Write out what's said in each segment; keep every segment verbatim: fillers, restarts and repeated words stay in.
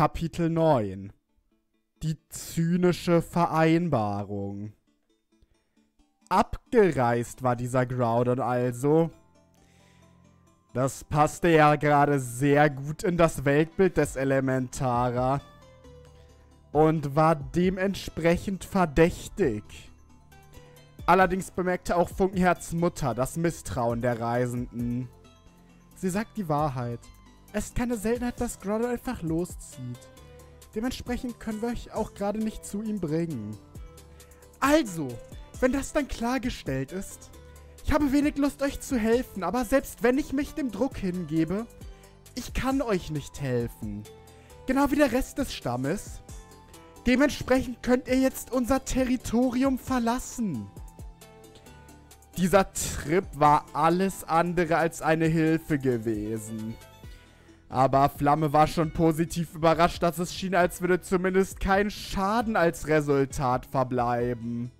Kapitel neun. Die zynische Vereinbarung. Abgereist war dieser Groudon also. Das passte ja gerade sehr gut in das Weltbild des Elementara. Und war dementsprechend verdächtig. Allerdings bemerkte auch Funkenherz Mutter das Misstrauen der Reisenden. Sie sagt die Wahrheit. Es ist keine Seltenheit, dass Groudon einfach loszieht. Dementsprechend können wir euch auch gerade nicht zu ihm bringen. Also, wenn das dann klargestellt ist. Ich habe wenig Lust, euch zu helfen, aber selbst wenn ich mich dem Druck hingebe, ich kann euch nicht helfen. Genau wie der Rest des Stammes. Dementsprechend könnt ihr jetzt unser Territorium verlassen. Dieser Trip war alles andere als eine Hilfe gewesen. Aber Flamme war schon positiv überrascht, dass es schien, als würde zumindest kein Schaden als Resultat verbleiben.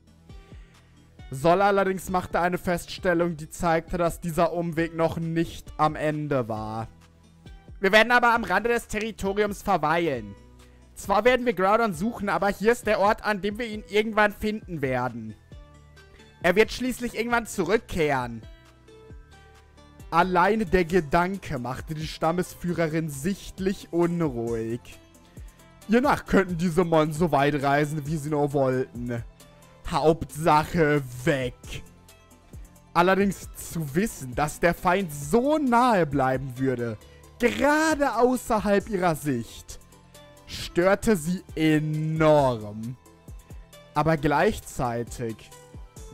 Sol allerdings machte eine Feststellung, die zeigte, dass dieser Umweg noch nicht am Ende war. Wir werden aber am Rande des Territoriums verweilen. Zwar werden wir Groudon suchen, aber hier ist der Ort, an dem wir ihn irgendwann finden werden. Er wird schließlich irgendwann zurückkehren. Alleine der Gedanke machte die Stammesführerin sichtlich unruhig. Hiernach könnten diese Mon so weit reisen, wie sie nur wollten. Hauptsache weg. Allerdings zu wissen, dass der Feind so nahe bleiben würde, gerade außerhalb ihrer Sicht, störte sie enorm. Aber gleichzeitig,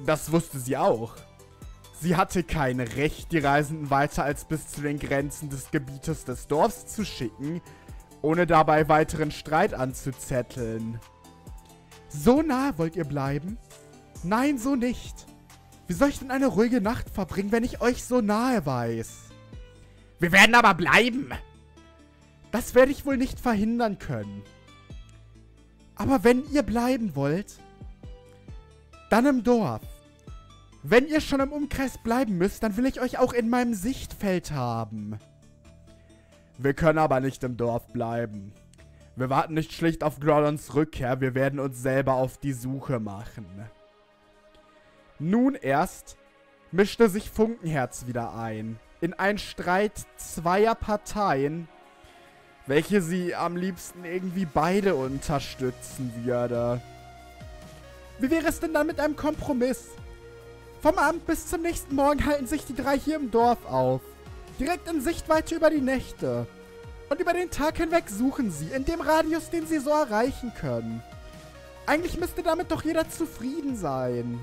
das wusste sie auch. Sie hatte kein Recht, die Reisenden weiter als bis zu den Grenzen des Gebietes des Dorfs zu schicken, ohne dabei weiteren Streit anzuzetteln. So nah wollt ihr bleiben? Nein, so nicht. Wie soll ich denn eine ruhige Nacht verbringen, wenn ich euch so nahe weiß? Wir werden aber bleiben! Das werde ich wohl nicht verhindern können. Aber wenn ihr bleiben wollt, dann im Dorf. Wenn ihr schon im Umkreis bleiben müsst, dann will ich euch auch in meinem Sichtfeld haben. Wir können aber nicht im Dorf bleiben. Wir warten nicht schlicht auf Groudons Rückkehr, wir werden uns selber auf die Suche machen. Nun erst mischte sich Funkenherz wieder ein, in einen Streit zweier Parteien, welche sie am liebsten irgendwie beide unterstützen würde. Wie wäre es denn dann mit einem Kompromiss? Vom Abend bis zum nächsten Morgen halten sich die drei hier im Dorf auf, direkt in Sichtweite über die Nächte. Und über den Tag hinweg suchen sie, in dem Radius, den sie so erreichen können. Eigentlich müsste damit doch jeder zufrieden sein.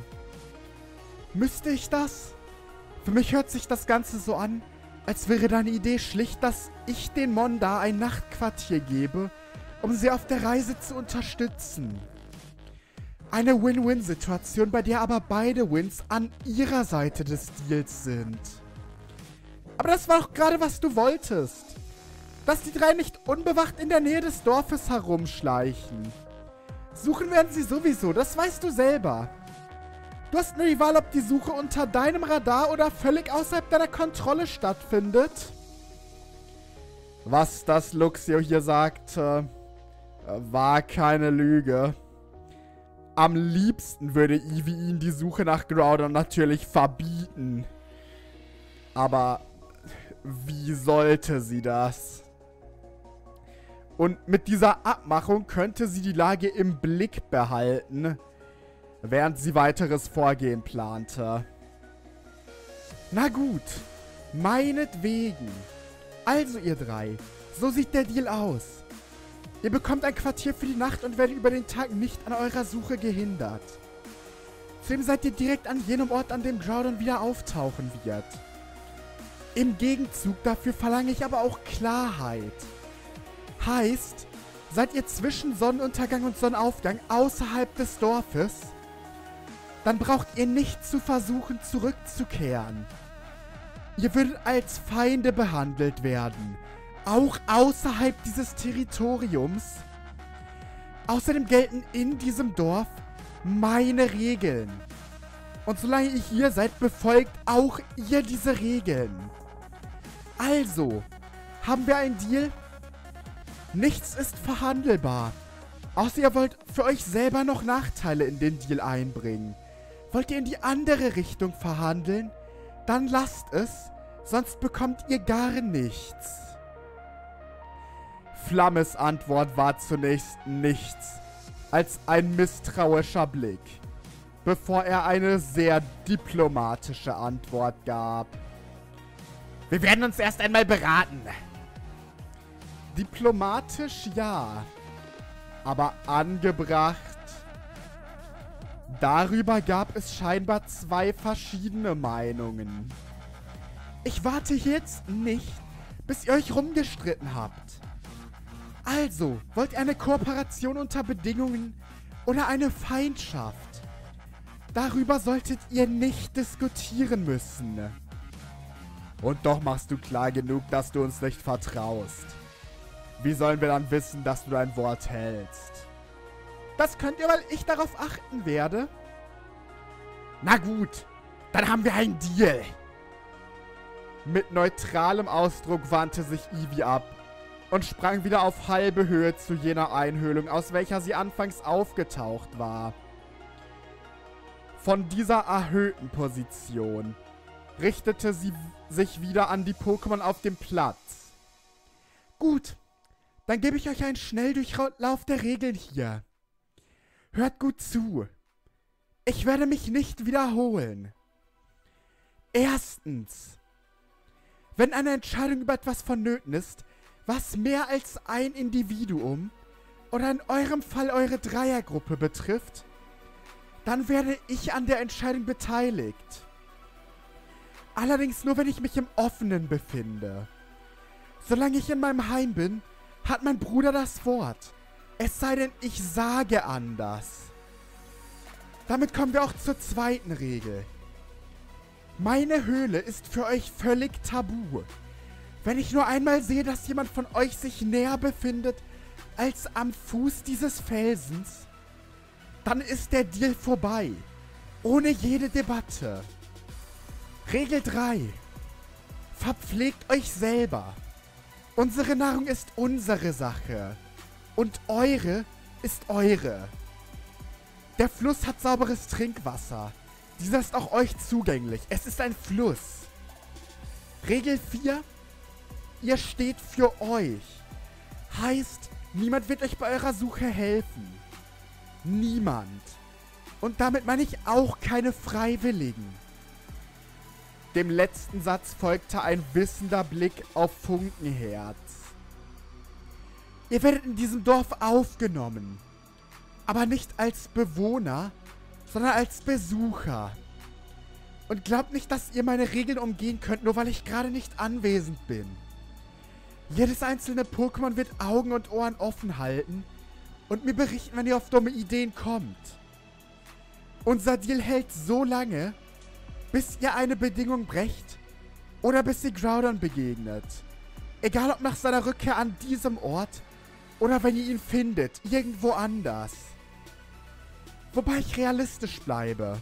Müsste ich das? Für mich hört sich das Ganze so an, als wäre deine Idee schlicht, dass ich den Monda ein Nachtquartier gebe, um sie auf der Reise zu unterstützen. Eine Win-Win-Situation, bei der aber beide Wins an ihrer Seite des Deals sind. Aber das war doch gerade, was du wolltest. Dass die drei nicht unbewacht in der Nähe des Dorfes herumschleichen. Suchen werden sie sowieso, das weißt du selber. Du hast nur die Wahl, ob die Suche unter deinem Radar oder völlig außerhalb deiner Kontrolle stattfindet. Was das Luxio hier sagte, war keine Lüge. Am liebsten würde Eevee ihnen die Suche nach Groudon natürlich verbieten. Aber wie sollte sie das? Und mit dieser Abmachung könnte sie die Lage im Blick behalten, während sie weiteres Vorgehen plante. Na gut, meinetwegen. Also ihr drei, so sieht der Deal aus. Ihr bekommt ein Quartier für die Nacht und werdet über den Tag nicht an eurer Suche gehindert. Zudem seid ihr direkt an jenem Ort, an dem Groudon wieder auftauchen wird. Im Gegenzug dafür verlange ich aber auch Klarheit. Heißt, seid ihr zwischen Sonnenuntergang und Sonnenaufgang außerhalb des Dorfes, dann braucht ihr nicht zu versuchen, zurückzukehren. Ihr würdet als Feinde behandelt werden, auch außerhalb dieses Territoriums. Außerdem gelten in diesem Dorf meine Regeln. Und solange ihr hier seid, befolgt auch ihr diese Regeln. Also, haben wir einen Deal? Nichts ist verhandelbar. Außer ihr wollt für euch selber noch Nachteile in den Deal einbringen. Wollt ihr in die andere Richtung verhandeln? Dann lasst es, sonst bekommt ihr gar nichts. Flammes Antwort war zunächst nichts als ein misstrauischer Blick, bevor er eine sehr diplomatische Antwort gab. Wir werden uns erst einmal beraten. Diplomatisch ja, aber angebracht. Darüber gab es scheinbar zwei verschiedene Meinungen. Ich warte jetzt nicht, bis ihr euch rumgestritten habt. Also, wollt ihr eine Kooperation unter Bedingungen oder eine Feindschaft? Darüber solltet ihr nicht diskutieren müssen. Und doch machst du klar genug, dass du uns nicht vertraust. Wie sollen wir dann wissen, dass du dein Wort hältst? Das könnt ihr, weil ich darauf achten werde. Na gut, dann haben wir einen Deal. Mit neutralem Ausdruck wandte sich Eevee ab und sprang wieder auf halbe Höhe zu jener Einhöhlung, aus welcher sie anfangs aufgetaucht war. Von dieser erhöhten Position richtete sie sich wieder an die Pokémon auf dem Platz. Gut, dann gebe ich euch einen Schnelldurchlauf der Regeln hier. Hört gut zu. Ich werde mich nicht wiederholen. Erstens. Wenn eine Entscheidung über etwas vonnöten ist, was mehr als ein Individuum oder in eurem Fall eure Dreiergruppe betrifft, dann werde ich an der Entscheidung beteiligt. Allerdings nur, wenn ich mich im Offenen befinde. Solange ich in meinem Heim bin, hat mein Bruder das Wort. Es sei denn, ich sage anders. Damit kommen wir auch zur zweiten Regel. Meine Höhle ist für euch völlig tabu. Wenn ich nur einmal sehe, dass jemand von euch sich näher befindet als am Fuß dieses Felsens, dann ist der Deal vorbei. Ohne jede Debatte. Regel drei. Verpflegt euch selber. Unsere Nahrung ist unsere Sache. Und eure ist eure. Der Fluss hat sauberes Trinkwasser. Dieser ist auch euch zugänglich. Es ist ein Fluss. Regel vier. Ihr steht für euch. Heißt, niemand wird euch bei eurer Suche helfen. Niemand. Und damit meine ich auch keine Freiwilligen. Dem letzten Satz folgte ein wissender Blick auf Funkenherz. Ihr werdet in diesem Dorf aufgenommen. Aber nicht als Bewohner, sondern als Besucher. Und glaubt nicht, dass ihr meine Regeln umgehen könnt, nur weil ich gerade nicht anwesend bin. Jedes einzelne Pokémon wird Augen und Ohren offen halten und mir berichten, wenn ihr auf dumme Ideen kommt. Unser Deal hält so lange, bis ihr eine Bedingung brecht oder bis ihr Groudon begegnet. Egal ob nach seiner Rückkehr an diesem Ort oder wenn ihr ihn findet, irgendwo anders. Wobei ich realistisch bleibe.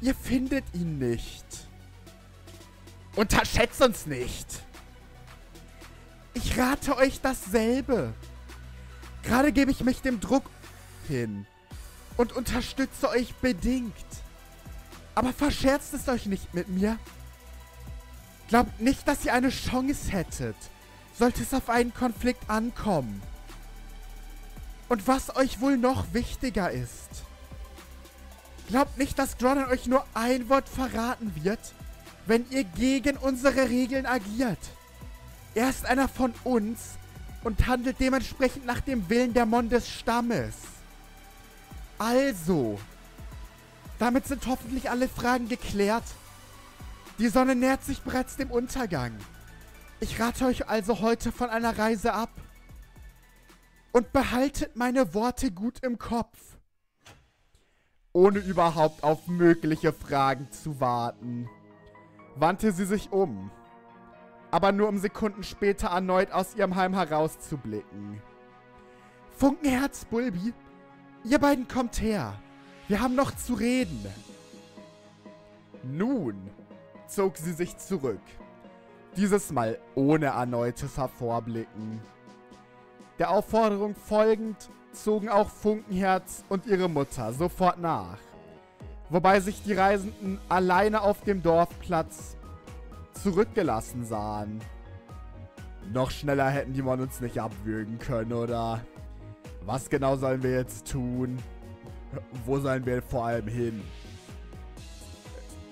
Ihr findet ihn nicht. Unterschätzt uns nicht. Ich rate euch dasselbe. Gerade gebe ich mich dem Druck hin und unterstütze euch bedingt. Aber verscherzt es euch nicht mit mir. Glaubt nicht, dass ihr eine Chance hättet, sollte es auf einen Konflikt ankommen. Und was euch wohl noch wichtiger ist. Glaubt nicht, dass Groudon euch nur ein Wort verraten wird, wenn ihr gegen unsere Regeln agiert. Er ist einer von uns und handelt dementsprechend nach dem Willen der Mon des Stammes. Also, damit sind hoffentlich alle Fragen geklärt. Die Sonne nähert sich bereits dem Untergang. Ich rate euch also heute von einer Reise ab. Und behaltet meine Worte gut im Kopf. Ohne überhaupt auf mögliche Fragen zu warten, wandte sie sich um. Aber nur um Sekunden später erneut aus ihrem Heim herauszublicken. Funkenherz, Bulbi, ihr beiden kommt her. Wir haben noch zu reden. Nun zog sie sich zurück. Dieses Mal ohne erneutes Hervorblicken. Der Aufforderung folgend zogen auch Funkenherz und ihre Mutter sofort nach, wobei sich die Reisenden alleine auf dem Dorfplatz zurückgelassen sahen. Noch schneller hätten die Mann uns nicht abwürgen können, oder? Was genau sollen wir jetzt tun? Wo sollen wir vor allem hin?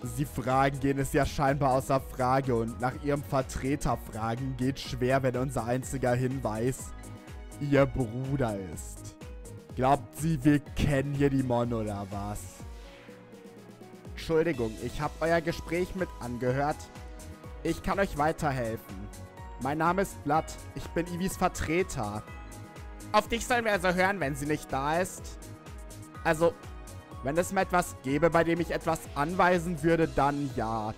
Sie fragen gehen es ja scheinbar außer Frage, und nach ihrem Vertreter fragen geht schwer, wenn unser einziger Hinweis ihr Bruder ist. Glaubt sie, wir kennen hier die Mon oder was? Entschuldigung, ich habe euer Gespräch mit angehört. Ich kann euch weiterhelfen. Mein Name ist Blatt, ich bin Eevees Vertreter. Auf dich sollen wir also hören, wenn sie nicht da ist? Also, wenn es mir etwas gäbe, bei dem ich etwas anweisen würde, dann ja.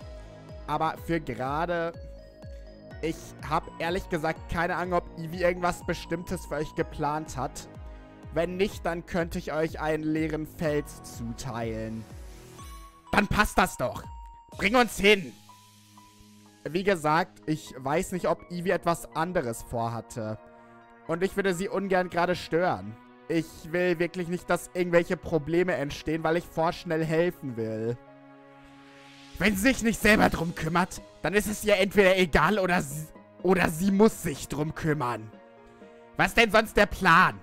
Aber für gerade... Ich habe ehrlich gesagt keine Ahnung, ob Eevee irgendwas Bestimmtes für euch geplant hat. Wenn nicht, dann könnte ich euch einen leeren Fels zuteilen. Dann passt das doch. Bring uns hin. Wie gesagt, ich weiß nicht, ob Eevee etwas anderes vorhatte. Und ich würde sie ungern gerade stören. Ich will wirklich nicht, dass irgendwelche Probleme entstehen, weil ich vorschnell helfen will. Wenn sie sich nicht selber drum kümmert, dann ist es ihr entweder egal oder sie, oder sie muss sich drum kümmern. Was denn sonst der Plan?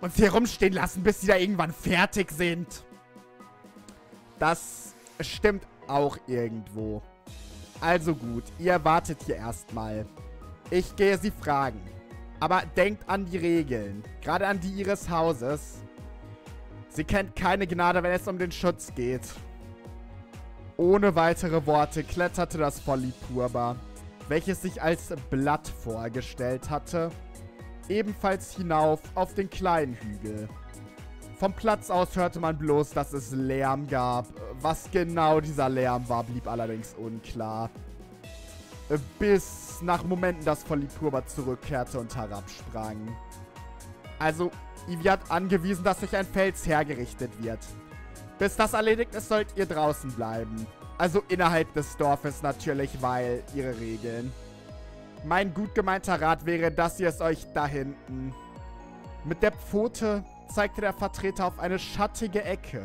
Uns hier rumstehen lassen, bis sie da irgendwann fertig sind. Das stimmt auch irgendwo. Also gut, ihr wartet hier erstmal. Ich gehe sie fragen. Aber denkt an die Regeln, gerade an die ihres Hauses. Sie kennt keine Gnade, wenn es um den Schutz geht. Ohne weitere Worte kletterte das Polipurba, welches sich als Blatt vorgestellt hatte, ebenfalls hinauf auf den kleinen Hügel. Vom Platz aus hörte man bloß, dass es Lärm gab. Was genau dieser Lärm war, blieb allerdings unklar. Bis nach Momenten das Polipurba zurückkehrte und herabsprang. Also, Eevee hat angewiesen, dass sich ein Fels hergerichtet wird. Bis das erledigt ist, sollt ihr draußen bleiben. Also innerhalb des Dorfes natürlich, weil ihre Regeln. Mein gut gemeinter Rat wäre, dass ihr es euch da hinten... Mit der Pfote zeigte der Vertreter auf eine schattige Ecke,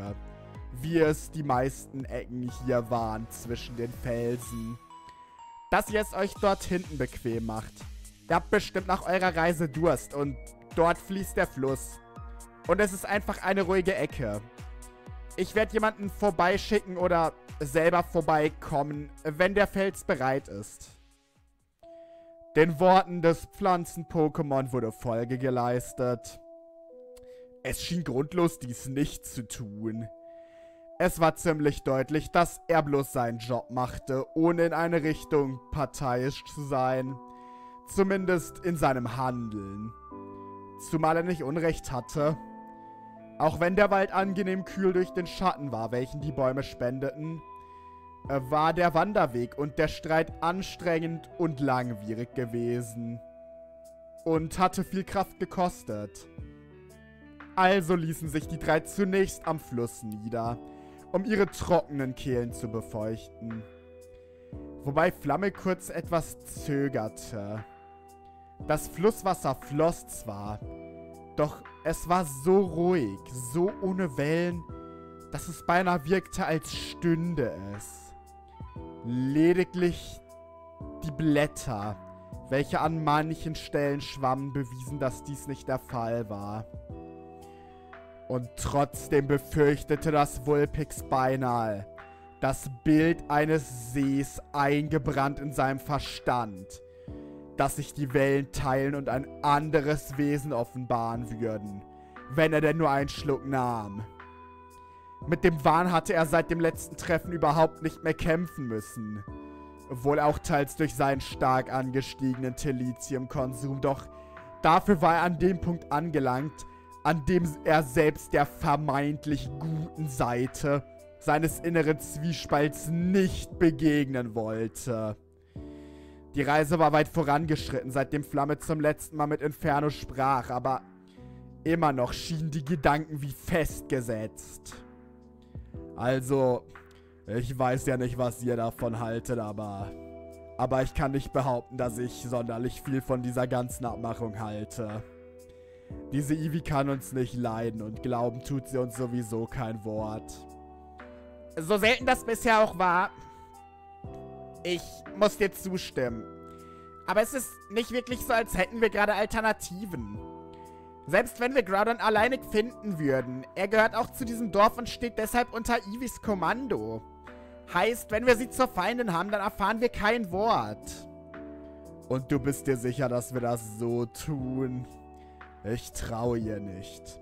wie es die meisten Ecken hier waren zwischen den Felsen. Dass ihr es euch dort hinten bequem macht. Ihr habt bestimmt nach eurer Reise Durst und dort fließt der Fluss. Und es ist einfach eine ruhige Ecke. Ich werde jemanden vorbeischicken oder selber vorbeikommen, wenn der Fels bereit ist. Den Worten des Pflanzen-Pokémon wurde Folge geleistet. Es schien grundlos, dies nicht zu tun. Es war ziemlich deutlich, dass er bloß seinen Job machte, ohne in eine Richtung parteiisch zu sein. Zumindest in seinem Handeln. Zumal er nicht Unrecht hatte. Auch wenn der Wald angenehm kühl durch den Schatten war, welchen die Bäume spendeten, war der Wanderweg und der Streit anstrengend und langwierig gewesen. Und hatte viel Kraft gekostet. Also ließen sich die drei zunächst am Fluss nieder, um ihre trockenen Kehlen zu befeuchten. Wobei Flamme kurz etwas zögerte. Das Flusswasser floss zwar, doch es war so ruhig, so ohne Wellen, dass es beinahe wirkte, als stünde es. Lediglich die Blätter, welche an manchen Stellen schwammen, bewiesen, dass dies nicht der Fall war. Und trotzdem befürchtete das Vulpix beinahe, das Bild eines Sees eingebrannt in seinem Verstand, dass sich die Wellen teilen und ein anderes Wesen offenbaren würden, wenn er denn nur einen Schluck nahm. Mit dem Wahn hatte er seit dem letzten Treffen überhaupt nicht mehr kämpfen müssen, wohl auch teils durch seinen stark angestiegenen Tillithium-Konsum, doch dafür war er an dem Punkt angelangt, an dem er selbst der vermeintlich guten Seite seines inneren Zwiespalts nicht begegnen wollte. Die Reise war weit vorangeschritten, seitdem Flamme zum letzten Mal mit Inferno sprach, aber immer noch schienen die Gedanken wie festgesetzt. Also, ich weiß ja nicht, was ihr davon haltet, aber... Aber ich kann nicht behaupten, dass ich sonderlich viel von dieser ganzen Abmachung halte. Diese Eevee kann uns nicht leiden und glauben tut sie uns sowieso kein Wort. So selten das bisher auch war, ich muss dir zustimmen. Aber es ist nicht wirklich so, als hätten wir gerade Alternativen. Selbst wenn wir Groudon alleine finden würden, er gehört auch zu diesem Dorf und steht deshalb unter Eevees Kommando. Heißt, wenn wir sie zur Feindin haben, dann erfahren wir kein Wort. Und du bist dir sicher, dass wir das so tun? Ich traue ihr nicht.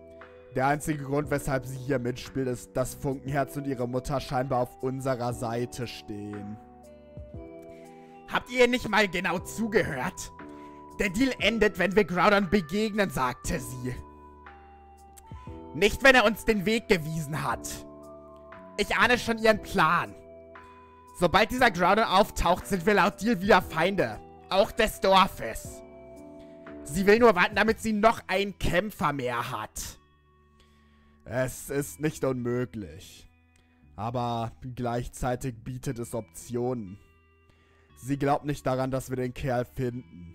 Der einzige Grund, weshalb sie hier mitspielt, ist, dass Funkenherz und ihre Mutter scheinbar auf unserer Seite stehen. Habt ihr nicht mal genau zugehört? Der Deal endet, wenn wir Groudon begegnen, sagte sie. Nicht, wenn er uns den Weg gewiesen hat. Ich ahne schon ihren Plan. Sobald dieser Groudon auftaucht, sind wir laut Deal wieder Feinde. Auch des Dorfes. Sie will nur warten, damit sie noch einen Kämpfer mehr hat. Es ist nicht unmöglich. Aber gleichzeitig bietet es Optionen. Sie glaubt nicht daran, dass wir den Kerl finden.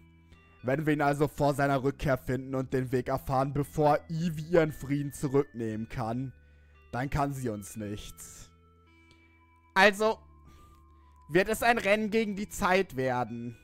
Wenn wir ihn also vor seiner Rückkehr finden und den Weg erfahren, bevor Eevee ihren Frieden zurücknehmen kann, dann kann sie uns nichts. Also wird es ein Rennen gegen die Zeit werden.